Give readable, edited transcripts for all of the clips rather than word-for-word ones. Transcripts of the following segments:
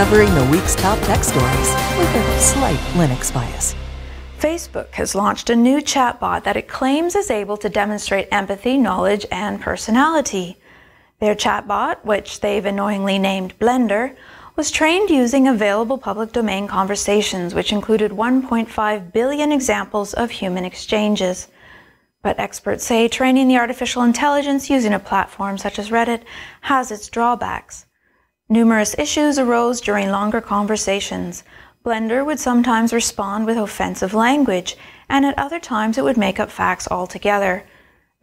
covering the week's top tech stories with a slight Linux bias. Facebook has launched a new chatbot that it claims is able to demonstrate empathy, knowledge, and personality. Their chatbot, which they've annoyingly named Blender, was trained using available public domain conversations, which included 1.5 billion examples of human exchanges. But experts say training the artificial intelligence using a platform such as Reddit has its drawbacks. Numerous issues arose during longer conversations. Blender would sometimes respond with offensive language, and at other times it would make up facts altogether.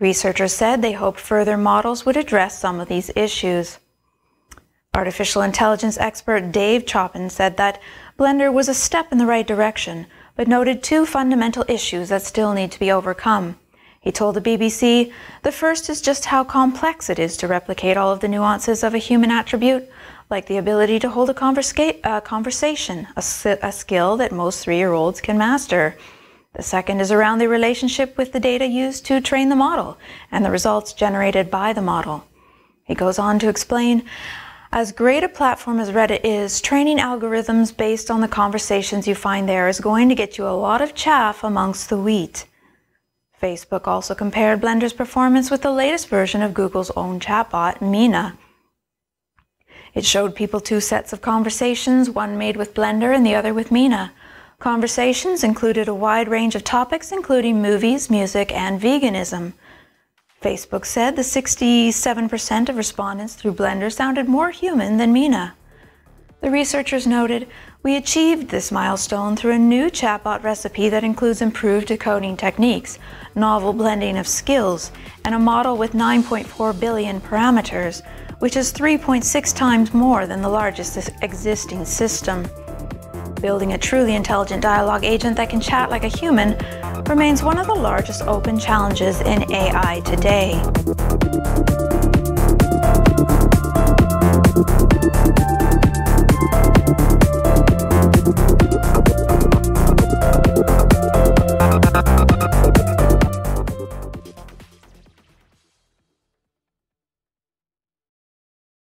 Researchers said they hoped further models would address some of these issues. Artificial intelligence expert Dave Coplin said that Blender was a step in the right direction, but noted two fundamental issues that still need to be overcome. He told the BBC, "The first is just how complex it is to replicate all of the nuances of a human attribute, like the ability to hold a conversation, a skill that most 3-year-olds can master. The second is around the relationship with the data used to train the model and the results generated by the model." He goes on to explain, "As great a platform as Reddit is, training algorithms based on the conversations you find there is going to get you a lot of chaff amongst the wheat." Facebook also compared Blender's performance with the latest version of Google's own chatbot, Meena. It showed people two sets of conversations, one made with Blender and the other with Meena. Conversations included a wide range of topics, including movies, music, and veganism. Facebook said the 67% of respondents through Blender sounded more human than Meena. The researchers noted, "We achieved this milestone through a new chatbot recipe that includes improved decoding techniques, novel blending of skills, and a model with 9.4 billion parameters, which is 3.6 times more than the largest existing system. Building a truly intelligent dialogue agent that can chat like a human remains one of the largest open challenges in AI today."